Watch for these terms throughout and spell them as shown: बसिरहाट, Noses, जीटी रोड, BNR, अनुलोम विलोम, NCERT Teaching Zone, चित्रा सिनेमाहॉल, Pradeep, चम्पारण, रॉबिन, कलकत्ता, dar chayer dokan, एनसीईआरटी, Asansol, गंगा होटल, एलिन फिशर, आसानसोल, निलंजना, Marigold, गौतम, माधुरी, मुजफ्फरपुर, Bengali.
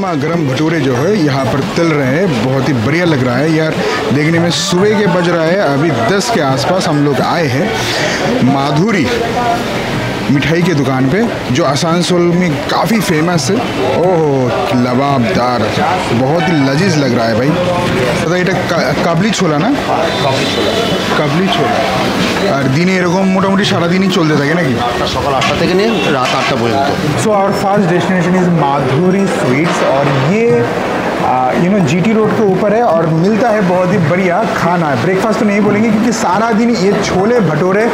गर्मा गर्म भटूरे जो है यहाँ पर तल रहे हैं, बहुत ही बढ़िया लग रहा है यार। देखने में सुबह के बज रहा है, अभी 10 के आसपास हम लोग आए हैं माधुरी मिठाई की दुकान पे, जो आसानसोल में काफ़ी फेमस है। ओह लबाबदार, बहुत ही लजीज लग रहा है भाई। तो ये काबली छोला ना, काबली छोला और दिने এরকম মোটামুটি সারা দিনই চলতে থাকে নাকি? সকাল 8টা থেকে নিয়ে রাত 8টা পর্যন্ত। So our first destination is माधुरी sweets और ये यू नो जीटी रोड के ऊपर है और मिलता है बहुत ही बढ़िया खाना है। ब्रेकफास्ट तो नहीं बोलेंगे क्योंकि सारा दिन ये छोले भटूरे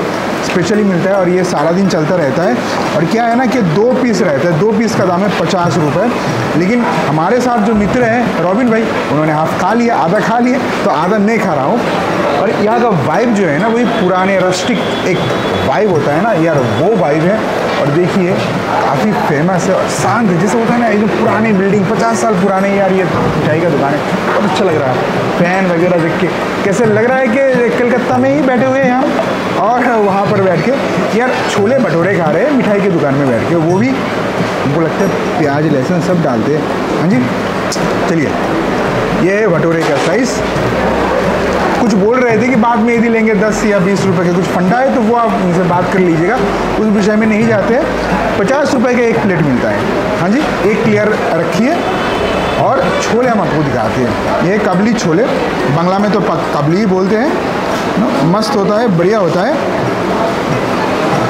स्पेशली मिलता है और ये सारा दिन चलता रहता है। और क्या है ना कि 2 पीस रहता है, 2 पीस का दाम है 50 रुपये। लेकिन हमारे साथ जो मित्र हैं रॉबिन भाई, उन्होंने हाफ खा लिया, आधा खा लिए, तो आधा नहीं खा रहा हूँ। और यहाँ का वाइब जो है ना, वही पुराने रस्टिक एक वाइब होता है ना यार, वो वाइब है। और देखिए काफ़ी फेमस है और शांत है, जैसे होता है ना ये जो पुरानी बिल्डिंग 50 साल पुराने यार, ये मिठाई का दुकान है, बहुत अच्छा लग रहा है। फैन वगैरह देख के कैसे लग रहा है कि कलकत्ता में ही बैठे हुए हैं हम और वहाँ पर बैठ के यार छोले भटूरे खा रहे हैं मिठाई की दुकान में बैठ के, वो भी हमको लगता है प्याज लहसुन सब डालते हैं। हाँ जी चलिए, ये है भटूरे का साइज़। कुछ बोल रहे थे कि बाद में यदि लेंगे 10 या 20 रुपए का कुछ फंडा है तो वो आप उनसे बात कर लीजिएगा, उस विषय में नहीं जाते हैं। 50 रुपए का 1 प्लेट मिलता है। हाँ जी, 1 क्लियर रखिए। और छोले हम आपको दिखाते हैं, ये काबली छोले, बांग्ला में तो काबली ही बोलते हैं। मस्त होता है, बढ़िया होता है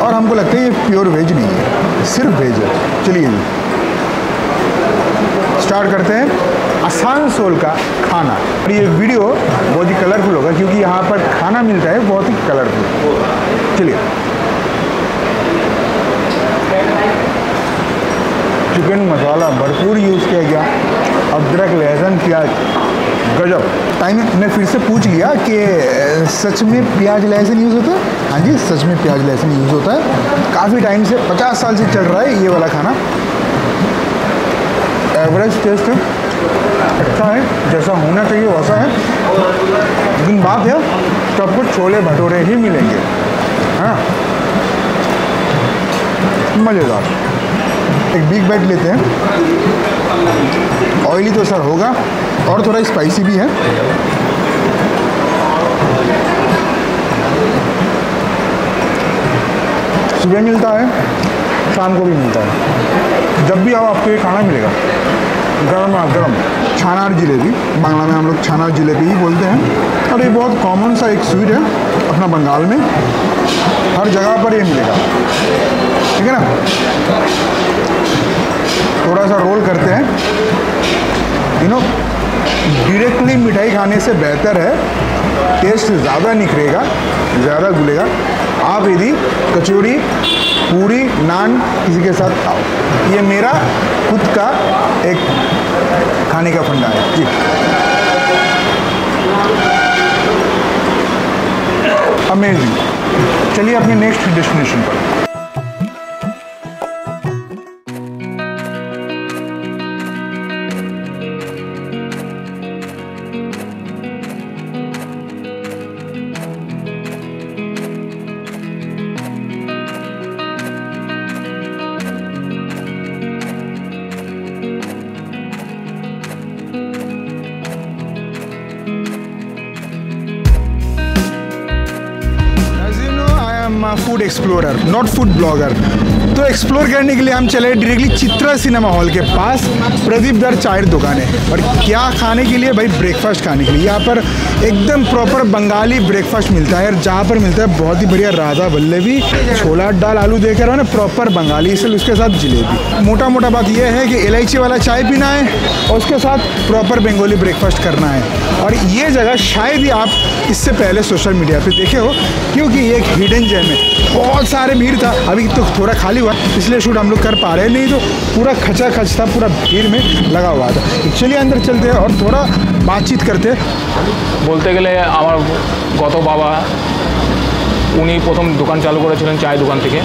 और हमको लगता है ये प्योर वेज नहीं है, सिर्फ वेज है। चलिए स्टार्ट करते हैं आसानसोल का खाना। और ये वीडियो बहुत ही कलरफुल होगा क्योंकि यहाँ पर खाना मिलता है बहुत ही कलरफुल। चलिए चिकन मसाला भरपूर यूज़ किया गया, अदरक लहसुन प्याज गजब। टाइम मैं फिर से पूछ लिया कि सच में प्याज लहसुन यूज़ होता है? हाँ जी सच में प्याज लहसुन यूज़ होता है, काफ़ी टाइम से 50 साल से चल रहा है ये वाला खाना। एवरेज टेस्ट है, अच्छा है, जैसा होना चाहिए वैसा है। लेकिन बात है तो आपको छोले भटूरे ही मिलेंगे। हाँ मज़ेदार। एक बिग बैट लेते हैं, ऑयली तो सर होगा और थोड़ा स्पाइसी भी है। सुबह मिलता है, शाम को भी मिलता है, जब भी आओ आपको ये खाना मिलेगा। गर्मा गर्म छानार जलेबी, बांग्ला में हम लोग छानार जलेबी ही बोलते हैं और ये बहुत कॉमन सा एक स्वीट है अपना बंगाल में, हर जगह पर ये मिलेगा। ठीक है ना, थोड़ा सा रोल करते हैं। यू नो डायरेक्टली मिठाई खाने से बेहतर है, टेस्ट ज़्यादा निखरेगा, ज़्यादा घुलेगा। आप यदि कचौड़ी पूरी नान किसी के साथ खाओ, ये मेरा खुद का एक खाने का फंडा है जी। अमेजिंग। चलिए अपने नेक्स्ट डेस्टिनेशन पर। Food explorer not food blogger, तो एक्सप्लोर करने के लिए हम चले डायरेक्टली चित्रा सिनेमाहॉल के पास। प्रदीप दर चाय दुकान है और क्या खाने के लिए भाई, ब्रेकफास्ट खाने के लिए। यहाँ पर एकदम प्रॉपर बंगाली ब्रेकफास्ट मिलता है, जहाँ पर मिलता है बहुत ही बढ़िया राधा बल्लेवी, छोला दाल आलू देकर है ना, प्रॉपर बंगाली इसल, उसके साथ जलेबी। मोटा मोटा बात यह है कि इलायची वाला चाय पीना है और उसके साथ प्रॉपर बंगाली ब्रेकफास्ट करना है। और ये जगह शायद ही आप इससे पहले सोशल मीडिया पर देखे हो क्योंकि ये एक हिडन जेम है, बहुत सारे भीड़ था, अभी तो थोड़ा खाली हुआ इसलिए शूट हम लोग कर पा रहे हैं, नहीं तो पूरा खचाखच था, पूरा भीड़ में लगा हुआ था। चलिए अंदर चलते हैं और थोड़ा बातचीत करते हैं। बोलते गले आमार गौतम बाबा उनी प्रथम दुकान चालू करेছিলেন চায় दुकान থেকে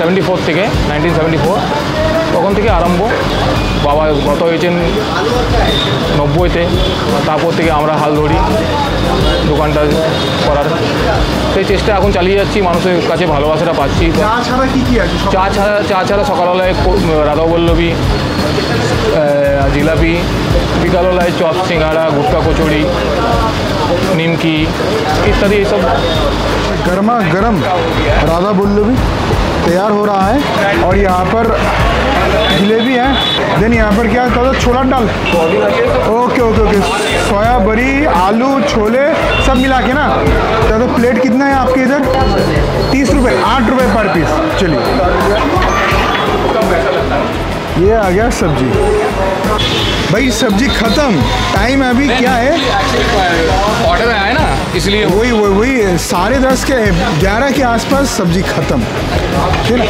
74 থেকে 1974 তখন থেকে আরম্ভ। বাবা গত হয়েছেন 90 তে, তারপর থেকে আমরা হাল ধরি দোকানটা করার, সেই চেষ্টা এখন চালিয়ে যাচ্ছি, মানুষের কাছে ভালোবাসাটা পাচ্ছি। চা ছাড়া কি কি আছে? চা ছাড়া সকালবেলায় রাধাবল্লভী जिलापी, बिकालोलाई चॉप, सिंगाड़ा, गुटका कचौड़ी, निमकी इत्यादि ये सब गर्मा गर्म राधा बुल्लू भी तैयार हो रहा है। और यहाँ पर जलेबी है, देन यहाँ पर क्या है छोला डाल, ओके ओके ओके, सोया बरी, आलू, छोले सब मिला के ना। तो प्लेट कितना है आपके इधर? 30 रुपये, 8 रुपये पर पीस। चलिए ये आ गया सब्जी। भाई सब्जी खत्म, टाइम अभी क्या है? ऑर्डर आया है ना, इसलिए वही 10:30 के 11 के आसपास सब्जी खत्म। फिर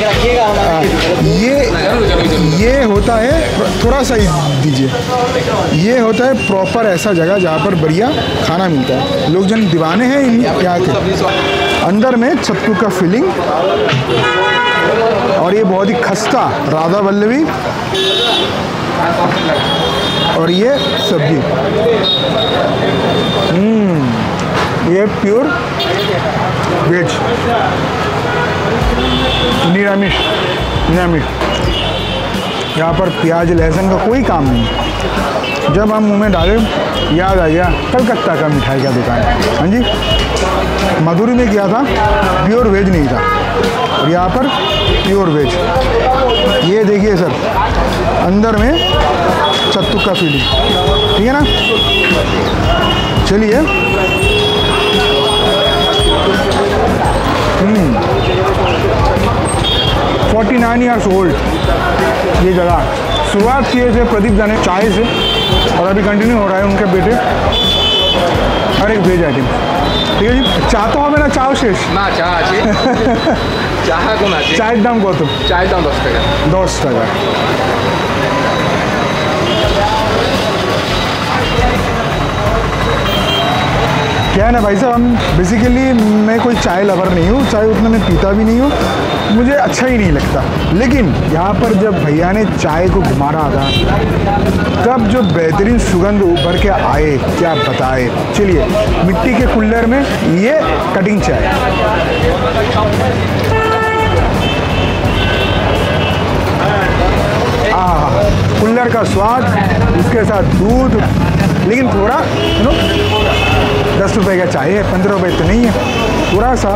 ये होता है, थोड़ा सा दीजिए, ये होता है प्रॉपर ऐसा जगह जहाँ पर बढ़िया खाना मिलता है। लोग जन दीवाने हैं यहाँ के। अंदर में छत्तू का फीलिंग और ये बहुत ही खस्ता राधा वल्लभी और ये सब्जी, ये प्योर वेज निरामिष। यहाँ पर प्याज लहसुन का कोई काम नहीं। जब हम मुंह में डाले याद आ गया कलकत्ता का मिठाई का दुकान। हाँ जी, माधुरी में किया था, प्योर वेज नहीं था, और यहाँ पर प्योर वेज। ये देखिए सर, अंदर में सत्तू का फीलिंग, ठीक है ना। चलिए हम्म, 49 years old ये जगह। शुरुआत किए थे प्रदीप जाने चाय से और अभी कंटिन्यू हो रहा है उनके बेटे हर एक वेज आइटम। ठीक है जी, चाहता हूँ मैं ना चाव शेष ना चाह चाय दाम गौतम, चाय दाम 10 টাকা। क्या है ना भाई साहब, हम बेसिकली मैं कोई चाय लवर नहीं हूँ, चाय उतना मैं पीता भी नहीं हूँ, मुझे अच्छा ही नहीं लगता। लेकिन यहाँ पर जब भैया ने चाय को घुमा रहा था तब जो बेहतरीन सुगंध उभर के आए, क्या बताए। चलिए मिट्टी के कुल्लर में ये कटिंग चाय, कुल्लर का स्वाद, उसके साथ दूध, लेकिन थोड़ा यू नो 10 रुपए का चाय है, 15 रुपए तो नहीं है, थोड़ा सा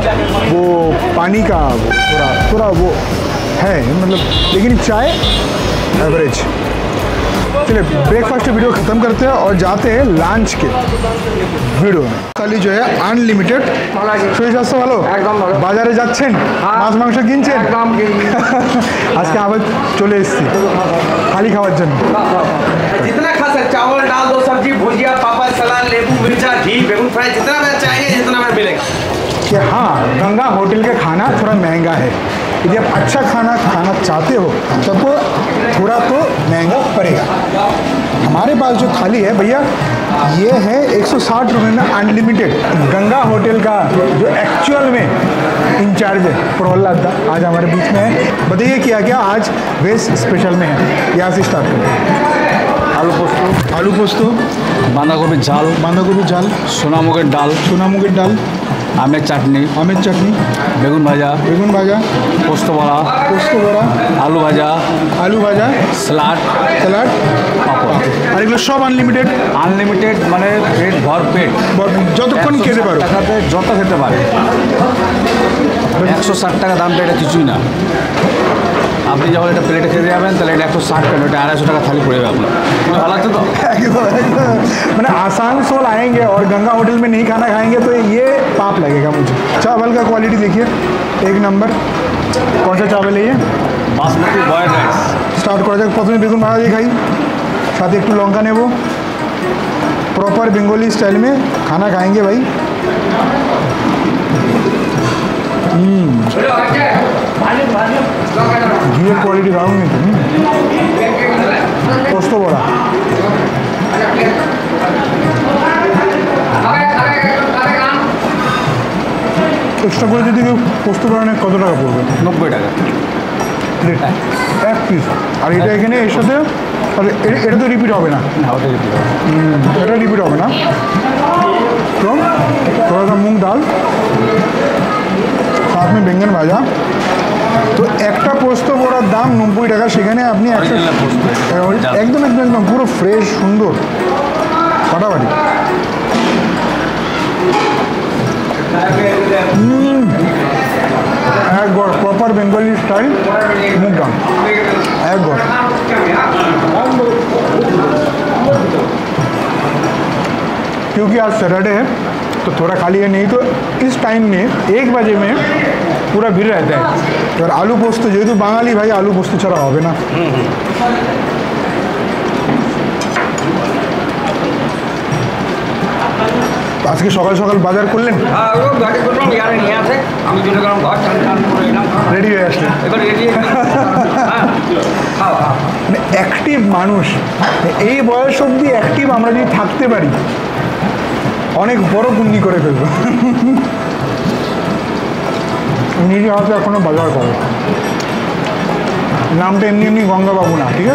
वो पानी का थोड़ा वो है मतलब, लेकिन चाय एवरेज। चलिए ब्रेकफास्ट वीडियो ख़त्म करते हैं और जाते हैं लंच के वीडियो में। खाली जो है अनलिमिटेड स्वास्थ्य भलो बाजारे যাচ্ছেন মাছ মাংস কিনছেন আজকে আবার চলে এসেছি খালি খাওয়ার জন্য। जितना खा सकते, चावल डाल दो, सब्जी, भुजिया, पापड़, सलाद, नींबू, मिर्चा, घी, बेगुन फ्राई, जितना मैं चाहिए जितना मैं मिलेगा। कि हाँ, गंगा होटल के खाना थोड़ा महंगा है, यदि आप अच्छा खाना खाना चाहते हो तब तो थोड़ा तो महंगा पड़ेगा। हमारे पास जो थाली है भैया ये है 160 रुपये में अनलिमिटेड। गंगा होटल का जो एक्चुअल में इंचार्ज है प्रहलाद दा आज हमारे बीच में है। बताइए क्या क्या आज वेज स्पेशल में है, यहाँ से स्टार्ट करते हैं। आलू पोस्तो, बांधा गोभी झाल, सोनामुगेर डाल, आमेर चटनी, बेगुन भाजा, पोस्त बड़ा, आलू भाजा, सलाद, पापड़। और এগুলো সব আনলিমিটেড, মানে পেট ভর, যতক্ষণ খেতে পারো যত খেতে পারো। 160 টাকা দাম, এটা কিছুই না। আপনি যখন এটা প্লেটে খেতে যাবেন তাহলে এটা 160 টাকা, এটা 250 টাকা থালি পড়ে যাবে আপনার। ভালো লাগছে তো? মানে आसानसोल आएंगे और गंगा होटल में नहीं खाना खाएंगे तो ये पाप लगेगा मुझे। चावल का क्वालिटी देखिए, एक नंबर। कौन सा चावल है ये? Basmati boil rice. स्टार्ट करा जाए, प्रथम बेगुन भाजा दिए खाई, साथ एक लंका नेब, प्रॉपर बेंगोली स्टाइल में खाना खाएंगे भाई। घी क्वालिटी खाऊंगी, पोस्त बड़ा, एक्स्ट्रा कर दी। पोस्त बड़ा कत टाका पड़े? 90 টাকা प्लेट एक पिस। और ये एखे एर साथे এটা তো রিপিট হবে না? না, ওটা রিপিট হবে না, তো थोड़ा सा मूंग दाल, साथ में बैंगन भाजा, तो एक पोस्त बड़ा दाम 90 टाका सेखाने आपनी एकदम एकदम पूरा फ्रेश सुंदर फटाफटी एक गड़ प्रॉपर बेंगली स्टाइल मुग डाल एक गड़ क्योंकि आज सैटरडे है तो थोड़ा खाली है, नहीं तो इस टाइम में 1 बजे में पूरा भीड़ रहता है। और आलू पोस्त जेहतु बांगाली भाई आलू पोस्त छाड़ा होबे ना। आज के सकाल सकाल बाजार खुललें रेडी हो एक्टिव मानुष ये बयस अब्दी एक्टिव आमरा जो थाकते पारी अनेक बड़ो पुण्य करे फेलबो निजे हाथ एखो बाजार करो नाम तो एमनी एमनी गंगा बाबू ना ठीक है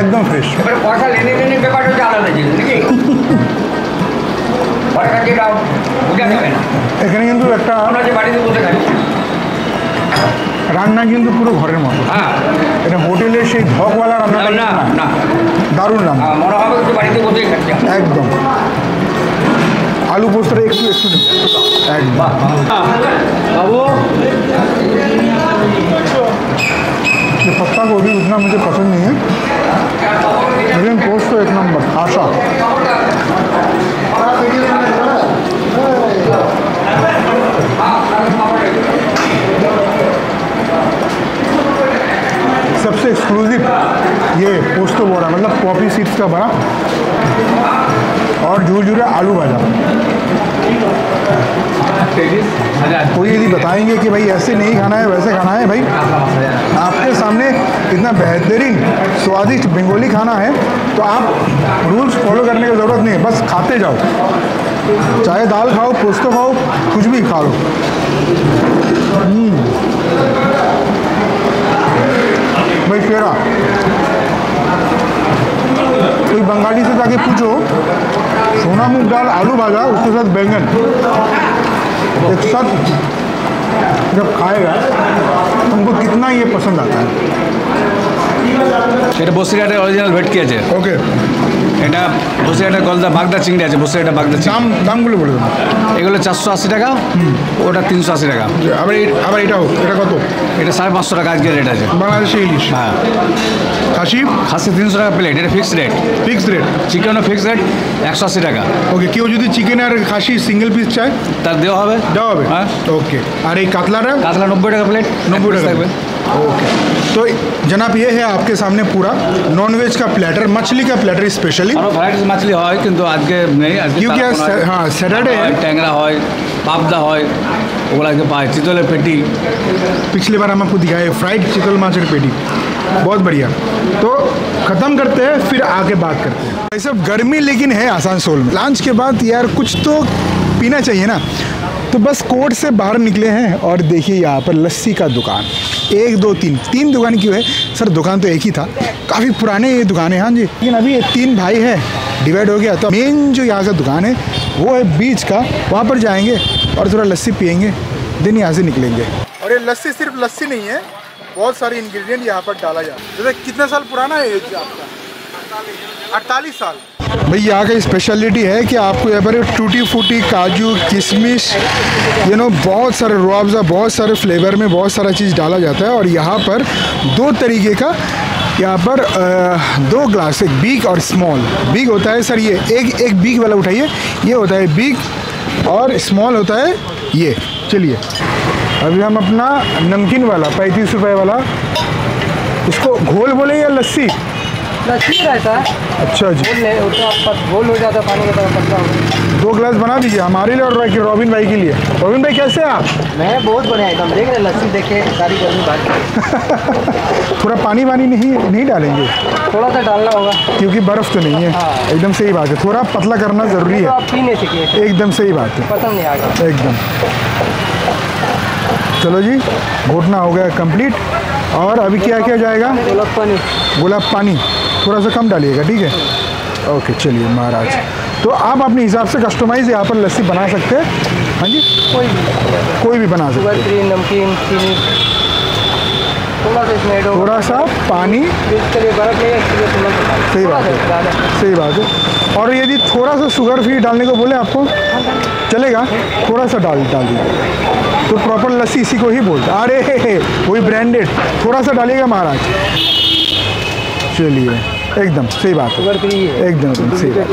एकदम फ्रेश पैसा लेने देने बेपार रान्ना क्योंकि पूरा घर मत हाँ होटेल से ढकवाला रान्ना ना दारुण रान्ना मन एकदम आलू पोस्टर एक पत्ता गोभी उतना मुझे पसंद नहीं है लेकिन पोस्ट तो एक नंबर आशा सबसे एक्सक्लूसिव ये पोस्तो बड़ा मतलब पॉपी सीड्स का बड़ा और झूझूरा आलू भाजा कोई यदि बताएंगे कि भाई ऐसे नहीं खाना है वैसे खाना है भाई आपके सामने इतना बेहतरीन स्वादिष्ट बंगाली खाना है तो आप रूल्स फॉलो करने की ज़रूरत नहीं है, बस खाते जाओ चाहे दाल खाओ पोस्तो खाओ कुछ भी खा लो। भाई पेड़ा कोई बंगाली से जाके पूछो सोना मूंग दाल आलू भाजा उसके साथ बैंगन एक साथ जब खाएगा तुमको कितना ये पसंद आता है। बसिरहाटेर ओरिजिनल भेटकी आछे ओके এটা বসিরহাটের গলদা বাগদা চিংড়ি আছে বসিরহাটের বাগদা দাম দামগুলো বলে দাও এগুলো 480 টাকা ওটা 380 টাকা আবার এটাও এটা কত এটা 550 টাকা আজকের রেট আছে বাংলাদেশি ইলিশ হ্যাঁ খাসি 300 টাকা প্লেট এটা ফিক্সড রেট চিকেনও ফিক্সড রেট 180 টাকা ওকে কেউ যদি চিকেন আর খাসি সিঙ্গেল পিস চায় তার দেওয়া হবে হ্যাঁ ওকে আর এই কাতলা 90 টাকা প্লেট 90 টাকা থাকবে ओके तो जनाब ये है आपके सामने पूरा नॉनवेज का प्लेटर मछली का प्लेटर स्पेशली मछली है किंतु आज के नहीं आज क्योंकि हाँ सैटरडे है टैंगरा है पापदा है ओला के पाए चितल पेटी पिछली बार हम आपको दिखाए फ्राइड चितल माचर पेटी बहुत बढ़िया। तो ख़त्म करते हैं फिर आगे बात करते हैं भाई साहब गर्मी लेकिन है आसानसोल में लंच के बाद यार कुछ तो पीना चाहिए ना तो बस कोर्ट से बाहर निकले हैं और देखिए यहाँ पर लस्सी का दुकान 1 2 3 दुकान क्यों है सर दुकान तो एक ही था काफ़ी पुराने ये दुकानें हाँ जी लेकिन अभी ये 3 भाई हैं डिवाइड हो गया तो मेन जो यहाँ का दुकान है वो है बीच का वहाँ पर जाएंगे और थोड़ा लस्सी पियेंगे दिन यहाँ से निकलेंगे। और ये लस्सी सिर्फ लस्सी नहीं है बहुत सारे इंग्रेडिएंट यहाँ पर डाला जाता है जैसे कितने साल पुराना है ये आपका 48 साल भाई यहाँ का स्पेशलिटी है कि आपको यहाँ पर टूटी फूटी काजू किशमिश बहुत सारे रुआवजा बहुत सारे फ्लेवर में बहुत सारा चीज़ डाला जाता है। और यहाँ पर 2 तरीके का यहाँ पर 2 ग्लास एक बिग और स्मॉल बिग होता है सर ये एक बिग वाला उठाइए ये होता है बिग और स्मॉल होता है ये। चलिए अभी हम अपना नमकीन वाला 35 रुपये वाला इसको घोल बोले या लस्सी लस्सी रहता है अच्छा जी घोल हो जाता है पानी का पतला 2 गिलास बना दीजिए हमारे लिए और रॉबिन भाई के लिए। रॉबिन भाई कैसे हैं आप? मैं बहुत बढ़िया एकदम देख रहे लस्सी देखे सारी गर्मी बात थोड़ा पानी नहीं डालेंगे थोड़ा सा डालना होगा क्योंकि बर्फ़ तो नहीं है हाँ। एकदम सही बात है थोड़ा पतला करना ज़रूरी है पीने से एकदम सही बात है पसंद नहीं आएगा एकदम। चलो जी घोटना हो गया कम्प्लीट और अभी क्या क्या जाएगा गुलाब पानी थोड़ा सा कम डालिएगा ठीक है ओके। चलिए महाराज तो आप अपने हिसाब से कस्टमाइज यहाँ पर लस्सी बना सकते हैं। हाँ जी, कोई भी बना सकते हैं। शुगर, नमकीन, चीनी, थोड़ा सा पानी, सही बात है। और यदि थोड़ा सा शुगर फ्री डालने को बोले आपको चलेगा, थोड़ा सा डाल दीजिए तो प्रॉपर लस्सी इसी को ही बोलते हैं। अरे वही ब्रांडेड, थोड़ा सा डालिएगा महाराज, चलिए एकदम सही बात है, एकदम सही बात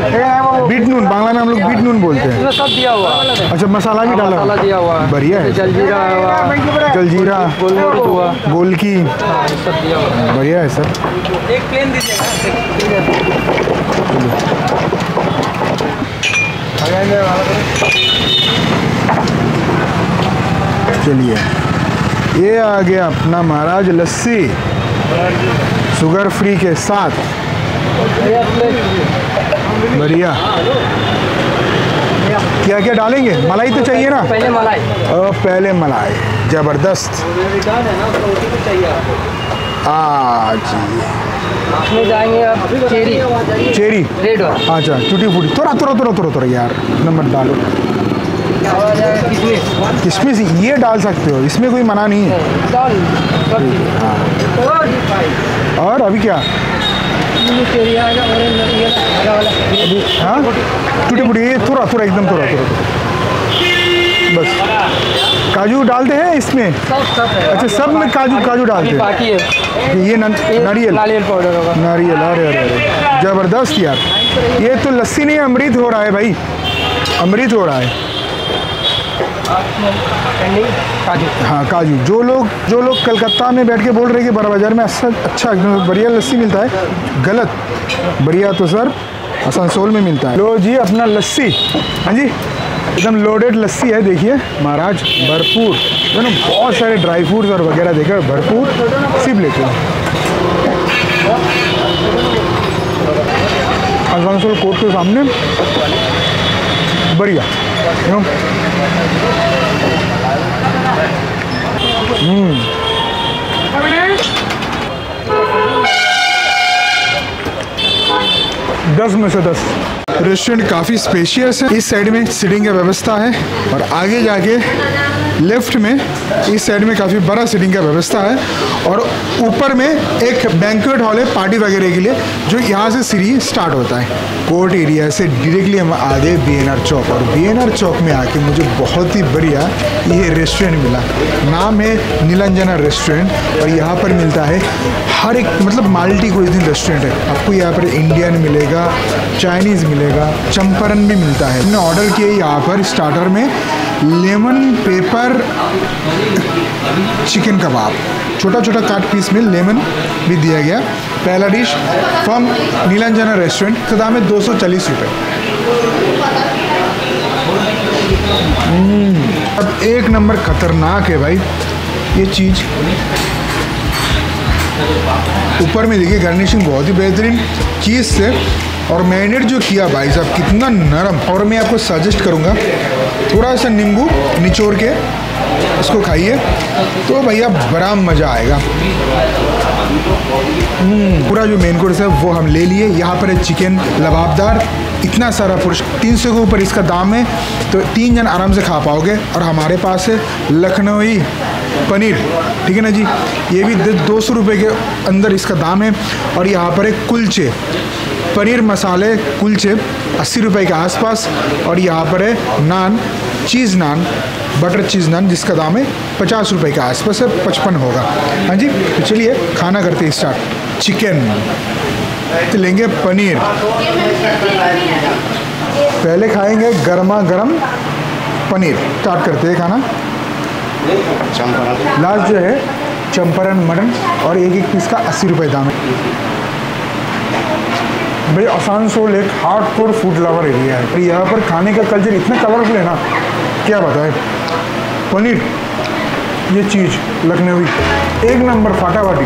है। बीट नून, बांग्ला में हम लोग बीट नून बोलते हैं। सब दिया हुआ, अच्छा मसाला भी डाला हुआ, बढ़िया है। जलजीरा, गोलकी, बढ़िया है सर। एक प्लेन दीजिएगा। चलिए ये आ गया अपना महाराज लस्सी शुगर फ्री के साथ, बढ़िया। क्या क्या डालेंगे? मलाई तो चाहिए ना, पहले मलाई जबरदस्त। जी जाएंगे आप चेरी रेड, अच्छा टूटी फूटी, थोड़ा यार नंबर डालो। किशमिश ये डाल सकते हो, इसमें कोई मना नहीं है। और अभी क्या टूटी-फूटी थोड़ा एकदम बस। काजू डालते हैं इसमें? अच्छा सब में काजू डालते हैं। ये नारियल पाउडर होगा, नारियल। अरे जबरदस्त यार, ये तो लस्सी नहीं अमृत हो रहा है भाई, अमृत हो रहा है। काजू, हाँ काजू। जो लोग कलकत्ता में बैठ के बोल रहे कि बड़ा बाज़ार में अच्छा एकदम बढ़िया लस्सी मिलता है, गलत। बढ़िया तो सर आसनसोल में मिलता है। लो जी अपना लस्सी, हाँ जी एकदम लोडेड लस्सी है। देखिए महाराज भरपूर, दोनों बहुत सारे ड्राई फ्रूट्स और वगैरह देकर भरपूर सिप लेते हैं। आसनसोल कोर्ट के सामने, बढ़िया। दस में से 10। रेस्टोरेंट काफ़ी स्पेशियस है। इस साइड में सीटिंग की व्यवस्था है और आगे जाके लेफ्ट में इस साइड में काफ़ी बड़ा सीटिंग का व्यवस्था है। और ऊपर में एक बैंक्वेट हॉल है पार्टी वगैरह के लिए, जो यहाँ से सीढ़ी स्टार्ट होता है। कोर्ट एरिया से डायरेक्टली हम आ गए BNR चौक, और BNR चौक में आके मुझे बहुत ही बढ़िया ये रेस्टोरेंट मिला। नाम है निलंजना रेस्टोरेंट, और यहाँ पर मिलता है हर एक मतलब मल्टी कुजिन रेस्टोरेंट है। आपको यहाँ पर इंडियन मिलेगा, चाइनीज़ मिलेगा, चम्पारण भी मिलता है। हमने ऑर्डर किया यहाँ पर स्टार्टर में लेमन पेपर चिकन कबाब, छोटा छोटा काट पीस में लेमन भी दिया गया। पहला डिश फ्रॉम निलंजना रेस्टोरेंट, तो दाम है 240 रुपये। अब एक नंबर खतरनाक है भाई ये चीज़। ऊपर में देखिए गार्निशिंग बहुत ही बेहतरीन चीज़ से, और मैरिनेट जो किया भाई साहब कितना नरम। और मैं आपको सजेस्ट करूँगा थोड़ा सा नींबू निचोड़ के इसको खाइए तो भैया बड़ा मज़ा आएगा। पूरा जो मेन कोर्स है वो हम ले लिए। यहाँ पर है चिकन लबाबदार, इतना सारा पुरुष 300 के ऊपर इसका दाम है, तो 3 जन आराम से खा पाओगे। और हमारे पास है लखनवी पनीर, ठीक है ना जी, ये भी 200 रुपये के अंदर इसका दाम है। और यहाँ पर है कुलचे, पनीर मसाले कुलचे 80 रुपये के आसपास। और यहाँ पर है नान, चीज़ नान, बटर चीज़ नान, जिसका दाम है 50 रुपये के आसपास है, 55 होगा। हाँ जी, तो चलिए खाना करते हैं स्टार्ट। चिकन तो लेंगे, पनीर पहले खाएंगे, गर्मा गर्म पनीर। स्टार्ट करते हैं खाना। लास्ट जो है चम्पारण मटन, और एक पीस का 80 रुपये दाम है। भाई आसानसोल एक हार्डकोर फूड लवर एरिया है, और यहाँ पर खाने का कल्चर इतना कलरफुल है ना, क्या बताएं। पनीर ये चीज़ लखनवी एक नंबर फाटाफाटी।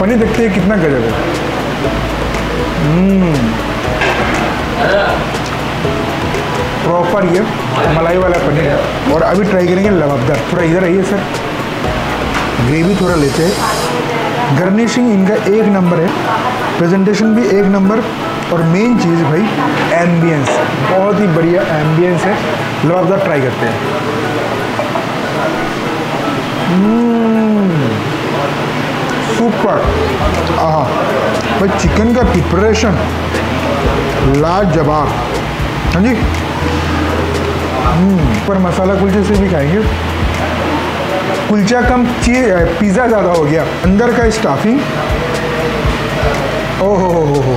पनीर देखते हैं कितना गजब है, प्रॉपर ये मलाई वाला पनीर है। और अभी ट्राई करेंगे लबाबदार, थोड़ा इधर आइए सर। ग्रेवी थोड़ा लेते हैं, गार्निशिंग इनका एक नंबर है, प्रेजेंटेशन भी एक नंबर, और मेन चीज़ भाई एम्बियंस, बहुत ही बढ़िया एम्बियंस है, लबाबदार। ट्राई करते हैं। सुपर। हाँ भाई चिकन का प्रिपरेशन लाजवाब। हाँ जी। पर मसाला कुलचे से भी खाएंगे। कुलचा कम पिज़्ज़ा ज़्यादा हो गया। अंदर का स्टफिंग, ओहो हो,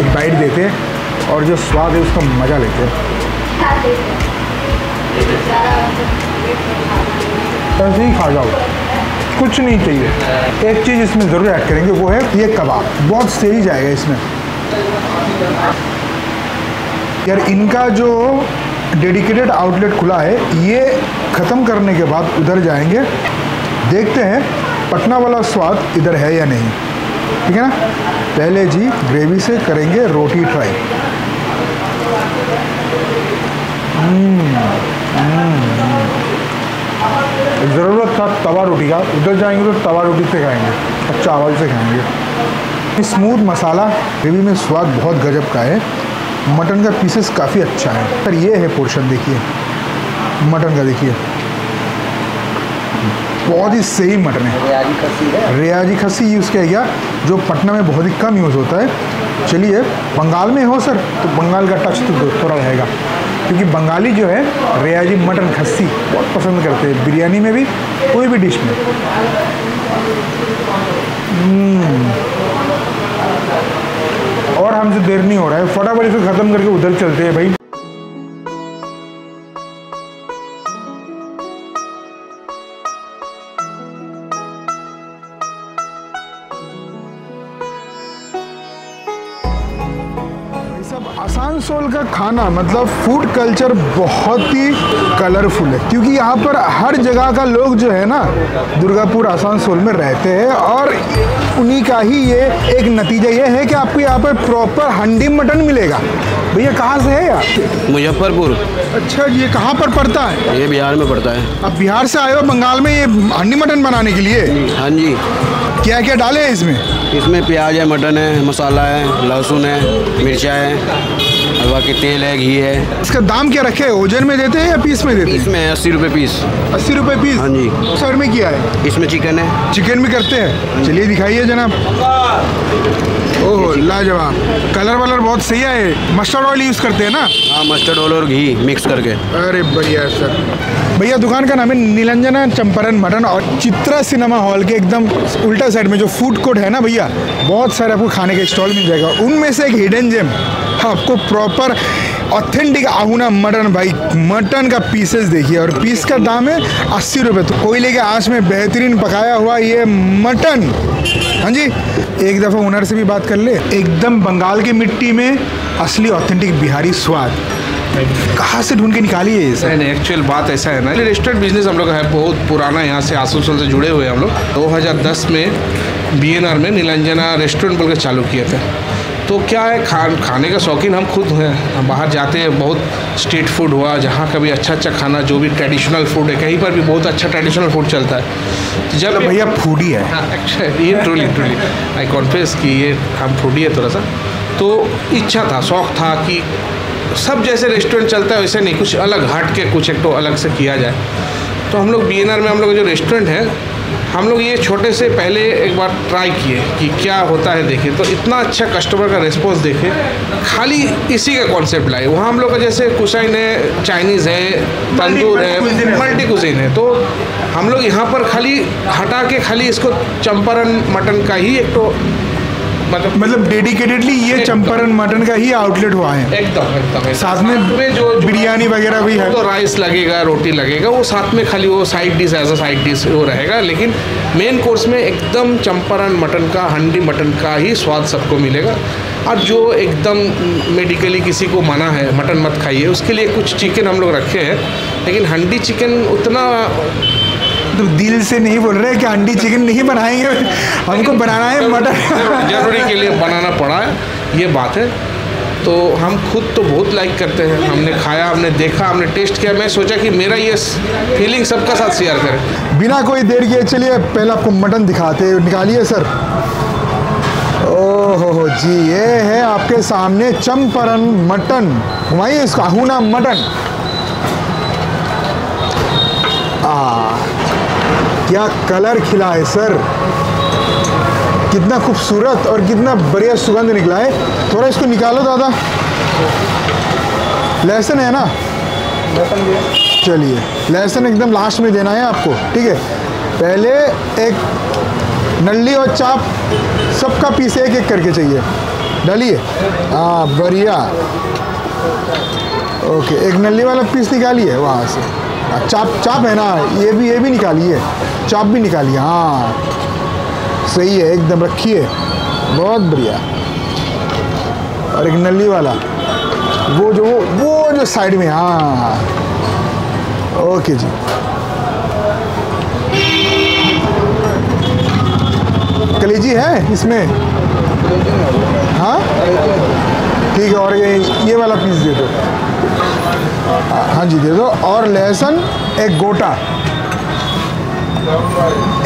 एक बाइट देते हैं और जो स्वाद है उसका मज़ा लेते हैं। ऐसे ही खा जाओ, कुछ नहीं चाहिए। एक चीज़ इसमें ज़रूर ऐड करेंगे, वो है ये कबाब, बहुत सही जाएगा इसमें। यार इनका जो डेडिकेटेड आउटलेट खुला है, ये ख़त्म करने के बाद उधर जाएंगे, देखते हैं पटना वाला स्वाद इधर है या नहीं। ठीक है ना। पहले जी ग्रेवी से करेंगे रोटी ट्राई। ज़रूरत था तवा रोटी का, उधर जाएंगे तो तवा रोटी से खाएंगे और चावल से खाएंगे। स्मूथ मसाला, ग्रेवी में स्वाद बहुत गजब का है। मटन का पीसेस काफ़ी अच्छा है। पर ये है पोर्शन, देखिए मटन का, देखिए बहुत ही सही मटन है। रियाजी खसी यूज़ किया गया, जो पटना में बहुत ही कम यूज़ होता है। चलिए बंगाल में हो सर तो बंगाल का टच तो थोड़ा रहेगा, क्योंकि बंगाली जो है रियाजी मटन खस्सी बहुत पसंद करते हैं, बिरयानी में भी, कोई भी डिश में। और हमसे देर नहीं हो रहा है, फटाफट इसे ख़त्म करके उधर चलते हैं भाई। आसानसोल का खाना मतलब फूड कल्चर बहुत ही कलरफुल है, क्योंकि यहाँ पर हर जगह का लोग जो है ना दुर्गापुर आसानसोल में रहते हैं, और उन्हीं का ही ये एक नतीजा ये है कि आपको यहाँ पर प्रॉपर हंडी मटन मिलेगा। भैया कहाँ से है यार? मुजफ्फरपुर। अच्छा, ये कहाँ पर पड़ता है? ये बिहार में पड़ता है। अब बिहार से आए हो बंगाल में ये हंडी मटन बनाने के लिए? हाँ जी। क्या क्या डाले हैं इसमें? इसमें प्याज है, मटन है, मसाला है, लहसुन है, मिर्चा है, हलवा के तेल है, घी है। इसका दाम क्या रखे है? ओजन में देते हैं या पीस में देते हैं? इसमें 80 रुपये पीस। 80 रुपये पीस? हाँ जी। सर में क्या है? इसमें चिकन है। चिकन भी करते हैं? चलिए दिखाइए जनाब। ओह लाजवाब, कलर वालर बहुत सही है। मस्टर्ड ऑयल यूज़ करते हैं ना? हाँ, मस्टर्ड ऑयल और घी मिक्स करके। अरे बढ़िया सर। भैया दुकान का नाम है निलंजना चम्पारण मटन, और चित्रा सिनेमाहॉल के एकदम उल्टा साइड में जो फूड कोर्ट है ना भैया, बहुत सारे आपको खाने के स्टॉल मिल जाएगा। उनमें से एक हिडन जेम, आपको प्रॉपर ऑथेंटिक आहूना मटन। भाई मटन का पीसेस देखिए, और पीस का दाम है 80 रुपये। तो कोयले के आँच में बेहतरीन पकाया हुआ ये मटन। हाँ जी, एक दफ़ा ओनर से भी बात कर ले। एकदम बंगाल की मिट्टी में असली ऑथेंटिक बिहारी स्वाद कहाँ से ढूंढ के निकाली है इसे? एक्चुअल बात ऐसा है ना, रेस्टोरेंट बिजनेस हम लोग का है बहुत पुराना, यहाँ से आसानसोल से जुड़े हुए हम लोग। 2010 में बीएनआर में निलंजना रेस्टोरेंट बोलकर चालू किया था। तो क्या है, खाने का शौकीन हम खुद हैं, हम बाहर जाते हैं, बहुत स्ट्रीट फूड हुआ, जहाँ का भी अच्छा अच्छा खाना, जो भी ट्रेडिशनल फूड है, कहीं पर भी बहुत अच्छा ट्रेडिशनल फूड चलता है। जब भैया फूडी है। हाँ एक्चुअली, ये ट्रूली आई कॉन्फेस कि ये हम फूडी है थोड़ा सा। तो इच्छा था, शौक़ था कि सब जैसे रेस्टोरेंट चलता है वैसे नहीं, कुछ अलग हट के कुछ एक तो अलग से किया जाए। तो हम लोग बीएनआर में हम लोग जो रेस्टोरेंट है, हम लोग ये छोटे से पहले एक बार ट्राई किए कि क्या होता है देखें। तो इतना अच्छा कस्टमर का रिस्पॉन्स देखे, खाली इसी का कॉन्सेप्ट लाए। वहाँ हम लोग का जैसे कुसाइन है, चाइनीज़ है, तंदूर है, मल्टी कुजीन है। तो हम लोग यहाँ पर खाली हटा के खाली इसको चम्पारण मटन का ही एक तो मतलब डेडिकेटेडली ये चम्पारण मटन का ही आउटलेट हुआ है। एकदम एकदम साथ में जो बिरयानी वगैरह भी है, तो राइस लगेगा, रोटी लगेगा, वो साथ में खाली वो side dish as a side dish वो रहेगा, लेकिन मेन कोर्स में एकदम चम्पारण मटन का, हंडी मटन का ही स्वाद सबको मिलेगा। और जो एकदम मेडिकली किसी को मना है मटन मत खाइए, उसके लिए कुछ चिकन हम लोग रखे हैं, लेकिन हंडी चिकन उतना तो दिल से नहीं बोल रहे कि हंडी चिकन नहीं बनाएंगे, हमको बनाना है मटन। जरूरी के लिए बनाना पड़ा है, ये बात है। तो हम खुद तो बहुत लाइक करते हैं, हमने खाया, हमने देखा, हमने टेस्ट किया। मैं सोचा कि मेरा ये फीलिंग सबका साथ शेयर करें बिना कोई देर किए। चलिए पहले आपको मटन दिखाते हैं। निकालिए सर। ओहो जी, ये है आपके सामने चम्पारण मटन, वही इसका हुना मटन। क्या कलर खिला है सर, कितना खूबसूरत और कितना बढ़िया सुगंध निकला है। थोड़ा इसको निकालो दादा, लहसुन है ना, चलिए लहसुन एकदम लास्ट में देना है आपको, ठीक है। पहले एक नल्ली और चाप, सबका पीस एक एक करके चाहिए, डालिए। हाँ बढ़िया, ओके। एक नल्ली वाला पीस निकालिए वहाँ से, चाप है ना, ये भी निकालिए, चाप भी निकालिए। हाँ सही है, एकदम रखिए, बहुत बढ़िया। और एक नल्ली वाला वो जो साइड में, हाँ ओके जी। कलेजी है इसमें, हाँ ठीक है। और ये वाला पीस दे दो, हाँ जी दे दो। और लहसुन एक गोटा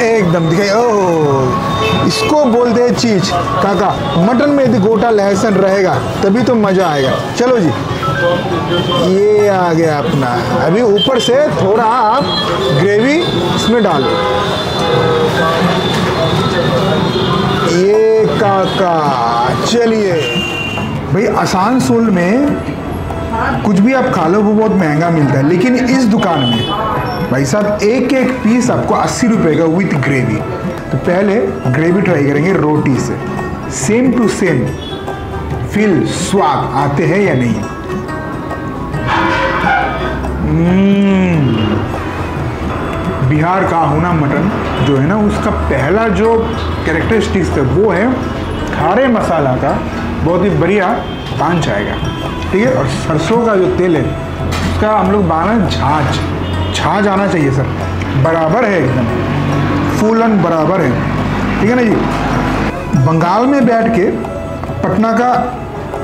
एकदम दिखाई। ओह, इसको बोलते हैं चीज काका, मटन में यदि गोटा लहसुन रहेगा तभी तो मज़ा आएगा। चलो जी, ये आ गया अपना। अभी ऊपर से थोड़ा आप ग्रेवी इसमें डालो। ये काका, चलिए भाई, आसानसोल में कुछ भी आप खा लो वो बहुत महंगा मिलता है, लेकिन इस दुकान में भाई साहब एक एक पीस आपको 80 रुपए का विथ ग्रेवी। तो पहले ग्रेवी ट्राई करेंगे रोटी से, सेम टू सेम फील, स्वाद आते हैं या नहीं। बिहार का हुना मटन जो है ना, उसका पहला जो कैरेक्टरिस्टिक्स है वो है खारे मसाला का, बहुत ही बढ़िया पांच आएगा, ठीक है। और सरसों का जो तेल है उसका हम लोग बाना छाछ आना चाहिए सर, बराबर है एकदम, फूलन बराबर है, ठीक है ना जी। बंगाल में बैठ के पटना का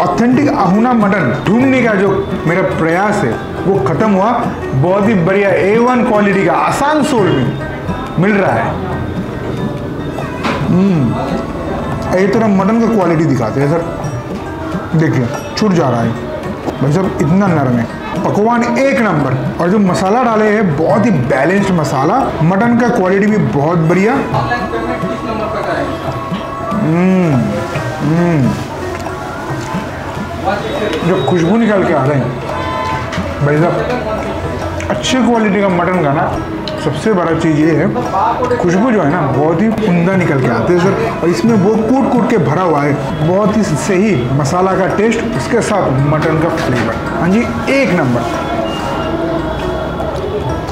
ऑथेंटिक अहुना मटन ढूंढने का जो मेरा प्रयास है वो ख़त्म हुआ। बहुत ही बढ़िया A1 क्वालिटी का आसानसोल में मिल रहा है। ये तरह मटन का क्वालिटी दिखाते हैं सर, देखिए छूट जा रहा है भाई साहब, इतना नरम है, पकवान एक नंबर। और जो मसाला डाले हैं बहुत ही बैलेंस्ड मसाला, मटन का क्वालिटी भी बहुत बढ़िया। जो खुशबू निकाल के आ रहे हैं भाई साहब, अच्छी क्वालिटी का मटन खाना सबसे बड़ा चीज़ ये है, खुशबू जो है ना बहुत ही उमदा निकल के आते हैं सर। और इसमें वो कूट कूट के भरा हुआ है, बहुत ही सही मसाला का टेस्ट, उसके साथ मटन का फ्लेवर, हाँ जी एक नंबर।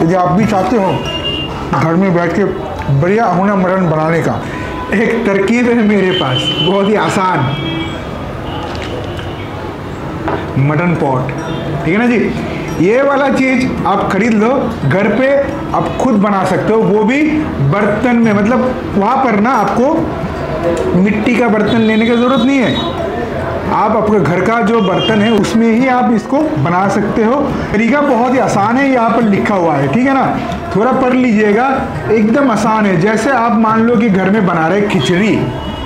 यदि आप भी चाहते हो घर में बैठ के बढ़िया हुना मटन बनाने का, एक तरकीब है मेरे पास, बहुत ही आसान, मटन पॉट, ठीक है ना जी। ये वाला चीज़ आप खरीद लो, घर पे आप खुद बना सकते हो, वो भी बर्तन में। मतलब वहाँ पर ना आपको मिट्टी का बर्तन लेने की ज़रूरत नहीं है, आप अपने घर का जो बर्तन है उसमें ही आप इसको बना सकते हो। तरीका बहुत ही आसान है, यहाँ पर लिखा हुआ है, ठीक है ना, थोड़ा पढ़ लीजिएगा, एकदम आसान है। जैसे आप मान लो कि घर में बना रहे खिचड़ी,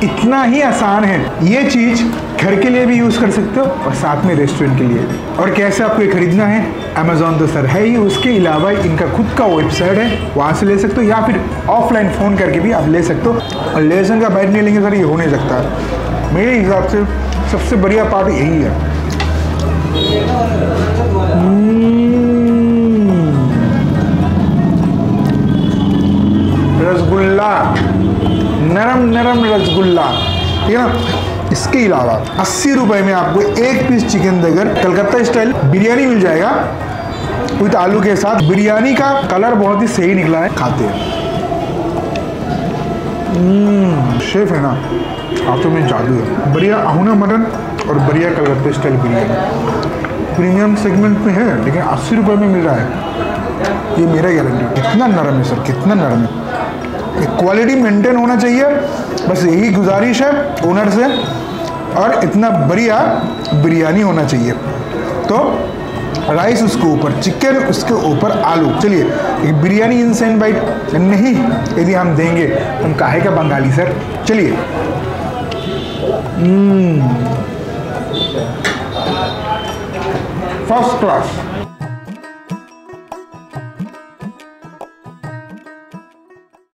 इतना ही आसान है। ये चीज़ घर के लिए भी यूज़ कर सकते हो और साथ में रेस्टोरेंट के लिए भी। और कैसे आपको ये खरीदना है, अमेज़ॉन तो सर है ही, उसके अलावा इनका खुद का वेबसाइट है, वहाँ से ले सकते हो, या फिर ऑफलाइन फ़ोन करके भी आप ले सकते हो। और लहसुन का बाइट नहीं लेंगे सर, ये हो नहीं सकता है। मेरे हिसाब से सबसे बढ़िया पार्ट यही है। रसगुल्ला, नरम नरम रसगुल्ला, ठीक है ना। इसके अलावा 80 रुपए में आपको एक पीस चिकन देकर कलकत्ता स्टाइल बिरयानी मिल जाएगा विद आलू के साथ। बिरयानी का कलर बहुत ही सही निकला है, खाते हैं शेफ है ना, हाथों में जादू है। बढ़िया अहुना मटन और बढ़िया कलकत्ता style biryani, premium segment में है लेकिन 80 रुपये में मिल रहा है, ये मेरा गारंटी। कितना नरम है सर, कितना नरम है, क्वालिटी मेंटेन होना चाहिए, बस यही गुजारिश है ओनर से। और इतना बढ़िया बिरयानी होना चाहिए, तो राइस उसके ऊपर चिकन, उसके ऊपर आलू। चलिए बिरयानी इन सेंड बाइट नहीं, यदि हम देंगे हम काहे का बंगाली सर। चलिए फर्स्ट क्लास।